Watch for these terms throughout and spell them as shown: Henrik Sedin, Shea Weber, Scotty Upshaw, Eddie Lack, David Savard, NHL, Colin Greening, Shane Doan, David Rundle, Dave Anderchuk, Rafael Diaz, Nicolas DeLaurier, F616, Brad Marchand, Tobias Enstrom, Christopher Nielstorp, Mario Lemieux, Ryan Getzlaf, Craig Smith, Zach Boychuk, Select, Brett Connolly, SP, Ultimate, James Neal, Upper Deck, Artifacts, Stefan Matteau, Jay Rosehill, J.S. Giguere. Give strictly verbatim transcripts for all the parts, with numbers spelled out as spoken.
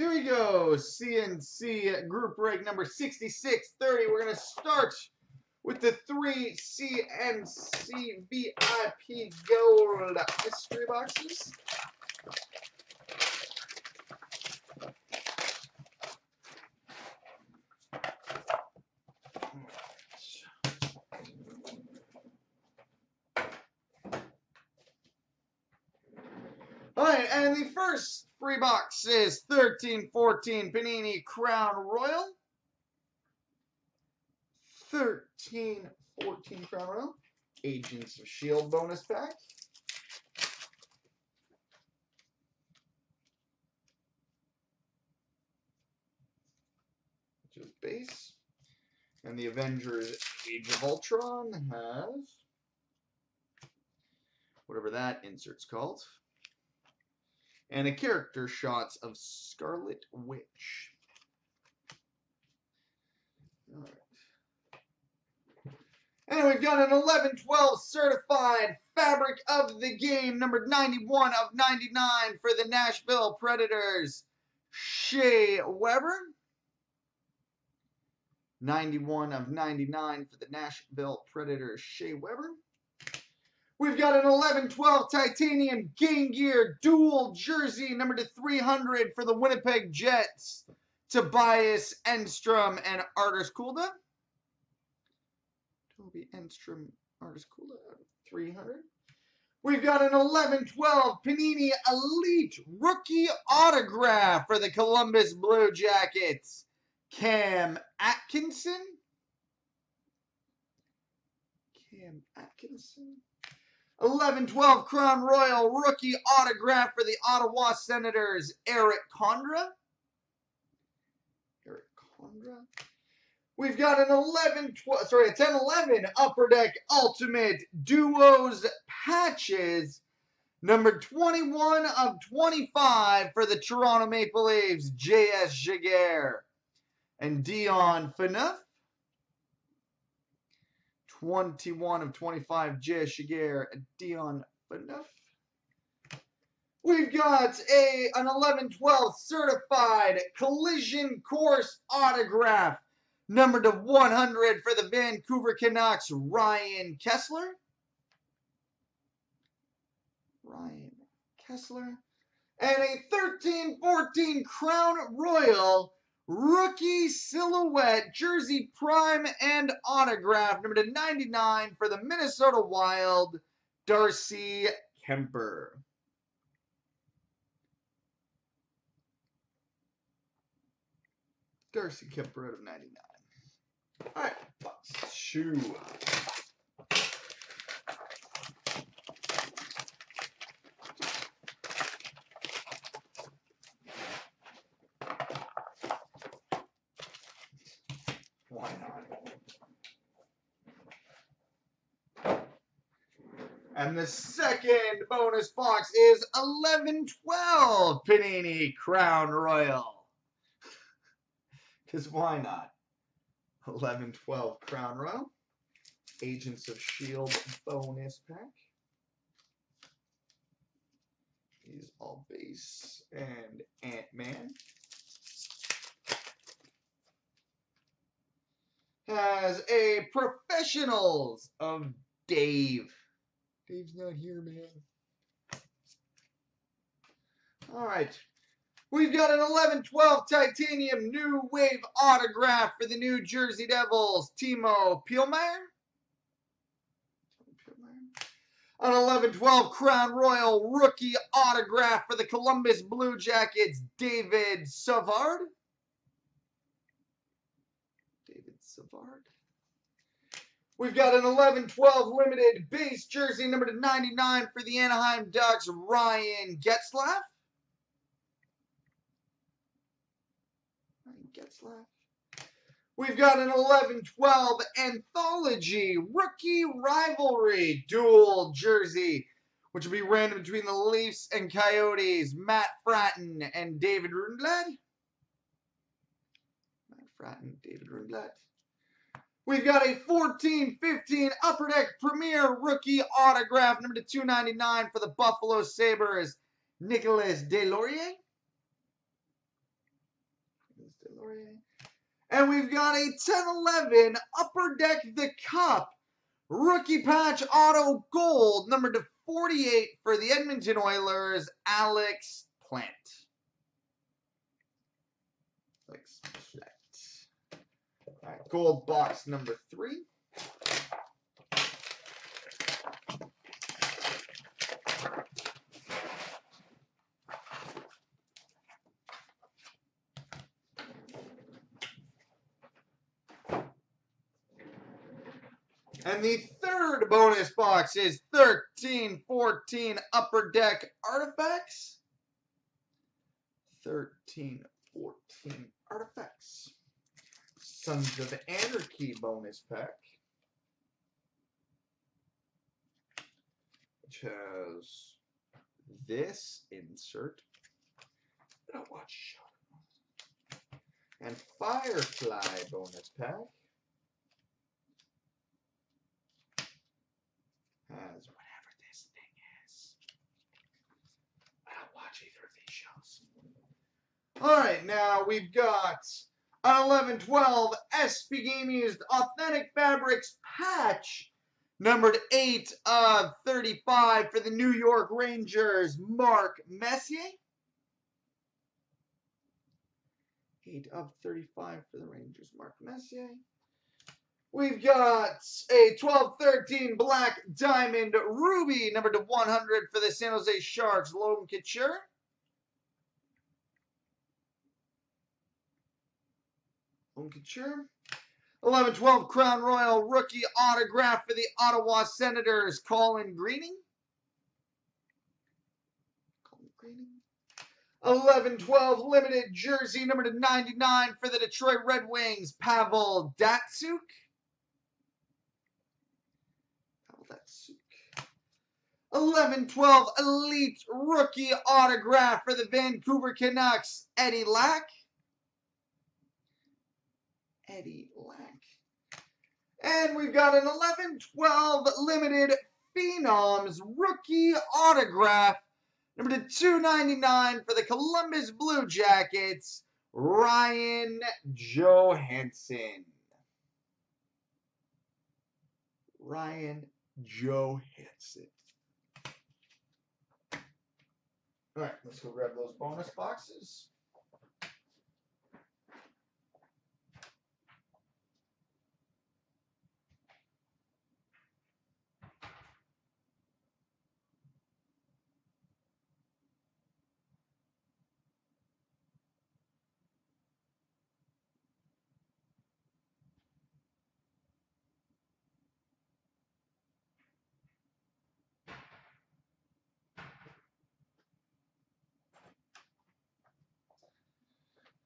Here we go, C N C group break number sixty-six thirty. We're going to start with the three C N C V I P Gold mystery boxes. All right, and the first free box is thirteen fourteen Panini Crown Royal. thirteen fourteen Crown Royal. Agents of S H I E L D bonus pack. Which is base. And the Avengers Age of Ultron has whatever that insert's called. And a character shots of Scarlet Witch. All right. And we've got an eleven twelve certified fabric of the game, numbered ninety-one of ninety-nine for the Nashville Predators, Shea Weber. ninety-one of ninety-nine for the Nashville Predators, Shea Weber. We've got an eleven twelve Titanium Game Gear dual jersey, number to three hundred for the Winnipeg Jets, Tobias Enstrom and Artis Kulda. Toby Enstrom, Artis Kulda, three hundred. We've got an eleven twelve Panini Elite Rookie Autograph for the Columbus Blue Jackets, Cam Atkinson. Cam Atkinson. eleven twelve Crown Royal Rookie Autograph for the Ottawa Senators, Eric Condra. Eric Condra. We've got an eleven twelve, sorry, a ten eleven Upper Deck Ultimate Duos Patches, number twenty-one of twenty-five for the Toronto Maple Leafs, J S. Giguere and Dion Phaneuf. twenty-one of twenty-five, J S. Giguere, Dion Phaneuf. We've got a, an eleven twelve certified collision course autograph, number to one hundred for the Vancouver Canucks, Ryan Kesler. Ryan Kesler. And a thirteen fourteen Crown Royal Rookie Silhouette Jersey Prime and Autograph, number to ninety-nine for the Minnesota Wild, Darcy Kemper. Darcy Kemper out of ninety-nine. All right, box two. And the second bonus box is eleven twelve Panini Crown Royal. Because why not? eleven twelve Crown Royal. Agents of S H I E L D bonus pack. These all base and Ant-Man. Has a Professionals of Dave. Dave's not here, man. All right. We've got an eleven twelve Titanium New Wave Autograph for the New Jersey Devils, Timo Pielmeyer. An eleven twelve Crown Royal Rookie Autograph for the Columbus Blue Jackets, David Savard. David Savard. We've got an eleven twelve limited base jersey, number to ninety-nine for the Anaheim Ducks, Ryan Getzlaf. Ryan Getzlaf. We've got an eleven twelve Anthology Rookie Rivalry dual jersey, which will be random between the Leafs and Coyotes, Matt Frattin and David Rundle. Matt Frattin, David Rundle. We've got a fourteen fifteen Upper Deck Premier Rookie Autograph, number to two ninety-nine for the Buffalo Sabres, Nicolas DeLaurier. And we've got a ten eleven Upper Deck the Cup rookie patch auto gold, number to forty-eight for the Edmonton Oilers, Alex Plante. Alex Plante. All right, gold box number three. And the third bonus box is thirteen fourteen Upper Deck Artifacts. thirteen fourteen Artifacts. Sons of Anarchy bonus pack, which has this insert. I don't watch. And Firefly bonus pack. Has whatever this thing is. I don't watch either of these shows. Alright, now we've got an eleven twelve S P Game Used Authentic Fabrics patch, numbered eight of thirty-five for the New York Rangers, Mark Messier. eight of thirty-five for the Rangers, Mark Messier. We've got a twelve thirteen Black Diamond Ruby, number to one hundred for the San Jose Sharks, Logan Couture. Logan Couture. eleven twelve Crown Royal Rookie Autograph for the Ottawa Senators, Colin Greening. Colin Greening. eleven twelve Limited Jersey, number to ninety-nine for the Detroit Red Wings, Pavel Datsyuk. eleven twelve Elite Rookie Autograph for the Vancouver Canucks, Eddie Lack. Eddie Lack. And we've got an eleven twelve Limited Phenoms Rookie Autograph, number to two ninety-nine for the Columbus Blue Jackets, Ryan Johansen. Ryan Johansen. All right, let's go grab those bonus boxes.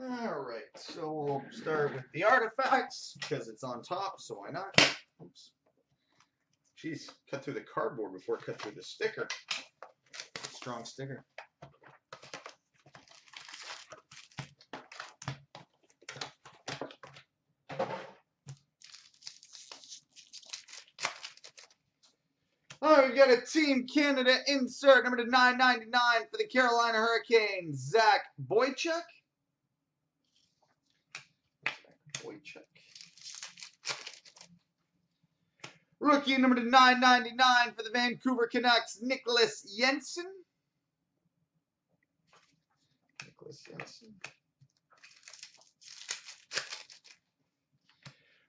Alright, so we'll start with the Artifacts, because it's on top, so why not? Oops. Jeez, cut through the cardboard before it cut through the sticker. Strong sticker. Alright, we've got a Team Canada insert, number to nine ninety-nine for the Carolina Hurricanes, Zach Boychuk. Rookie number to nine ninety-nine for the Vancouver Canucks, Niklas Jensen. Niklas Jensen.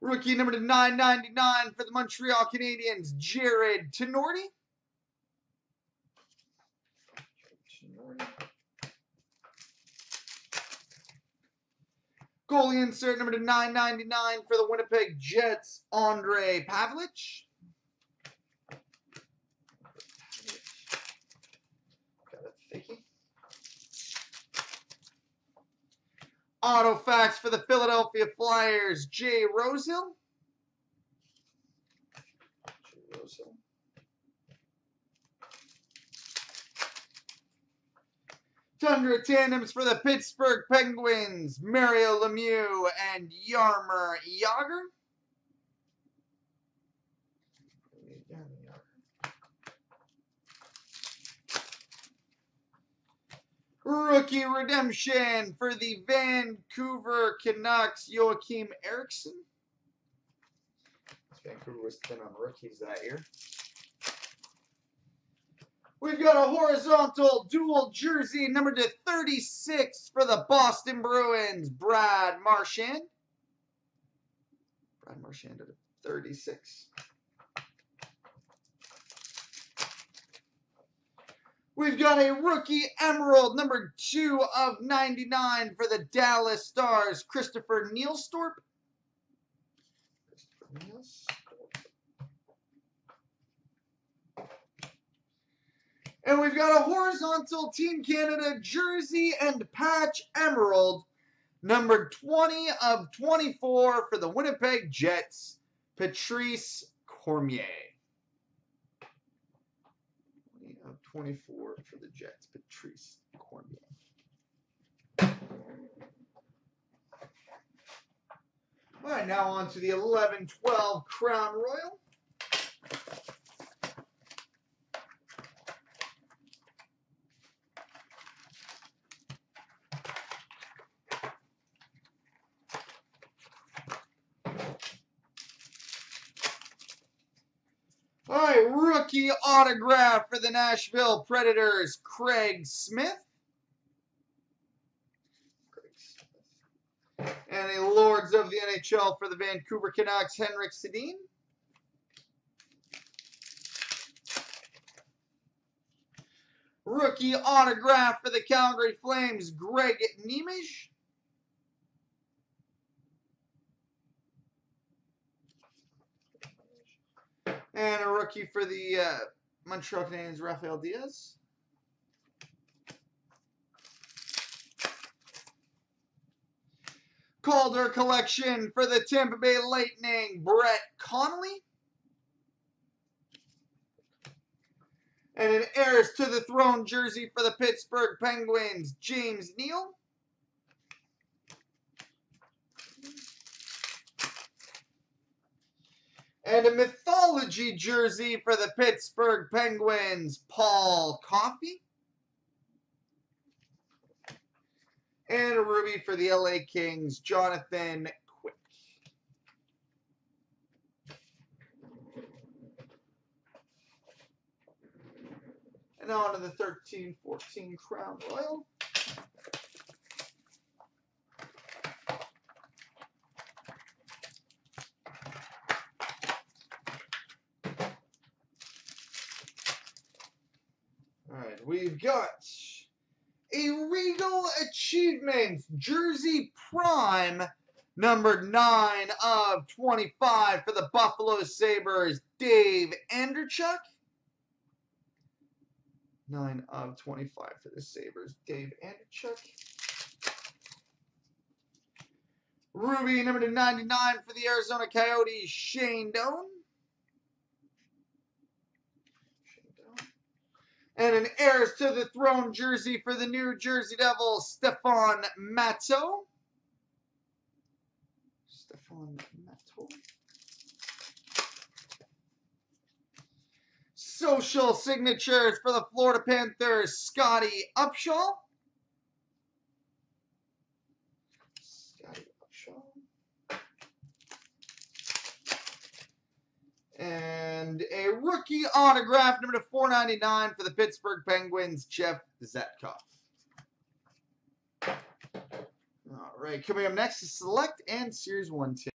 Rookie number to nine ninety-nine for the Montreal Canadiens, Jared Tenorti. Goalie insert number to nine ninety-nine for the Winnipeg Jets, Andre Pavlich. Autofacts for the Philadelphia Flyers, Jay Rosehill. Jay Rosehill. Tundra Tandems for the Pittsburgh Penguins, Mario Lemieux and Jaromir Jagr. Rookie redemption for the Vancouver Canucks, Joakim Eriksson. Vancouver was thin on rookies that year. We've got a horizontal dual jersey, number to thirty-six for the Boston Bruins, Brad Marchand. Brad Marchand at thirty-six. We've got a rookie emerald, number two of ninety-nine for the Dallas Stars, Christopher Nielstorp. Christopher Nielstorp. And we've got a horizontal Team Canada jersey and patch emerald, number twenty of twenty-four for the Winnipeg Jets, Patrice Cormier. twenty-four for the Jets, Patrice Cormier. All right, now on to the eleven twelve Crown Royal. Rookie autograph for the Nashville Predators, Craig Smith. And a Lords of the N H L for the Vancouver Canucks, Henrik Sedin. Rookie autograph for the Calgary Flames, Greg Nemish. And a rookie for the uh, Montreal Canadiens, Rafael Diaz. Calder Collection for the Tampa Bay Lightning, Brett Connolly. And an Heirs to the Throne jersey for the Pittsburgh Penguins, James Neal. And a mythology jersey for the Pittsburgh Penguins, Paul Coffey. And a ruby for the L A Kings, Jonathan Quick. And now on to the thirteen fourteen Crown Royal. We've got a Regal Achievements jersey prime, number nine of twenty-five for the Buffalo Sabres, Dave Anderchuk. nine of twenty-five for the Sabres, Dave Anderchuk. Ruby, number ninety-nine for the Arizona Coyotes, Shane Doan. And an Heirs to the Throne jersey for the New Jersey Devils, Stefan Matteau. Stefan Matteau. Social signatures for the Florida Panthers, Scotty Upshaw. Scotty Upshaw. And And a rookie autograph, number to four ninety-nine for the Pittsburgh Penguins, Jeff Zatkoff. All right, coming up next is Select and Series one ten.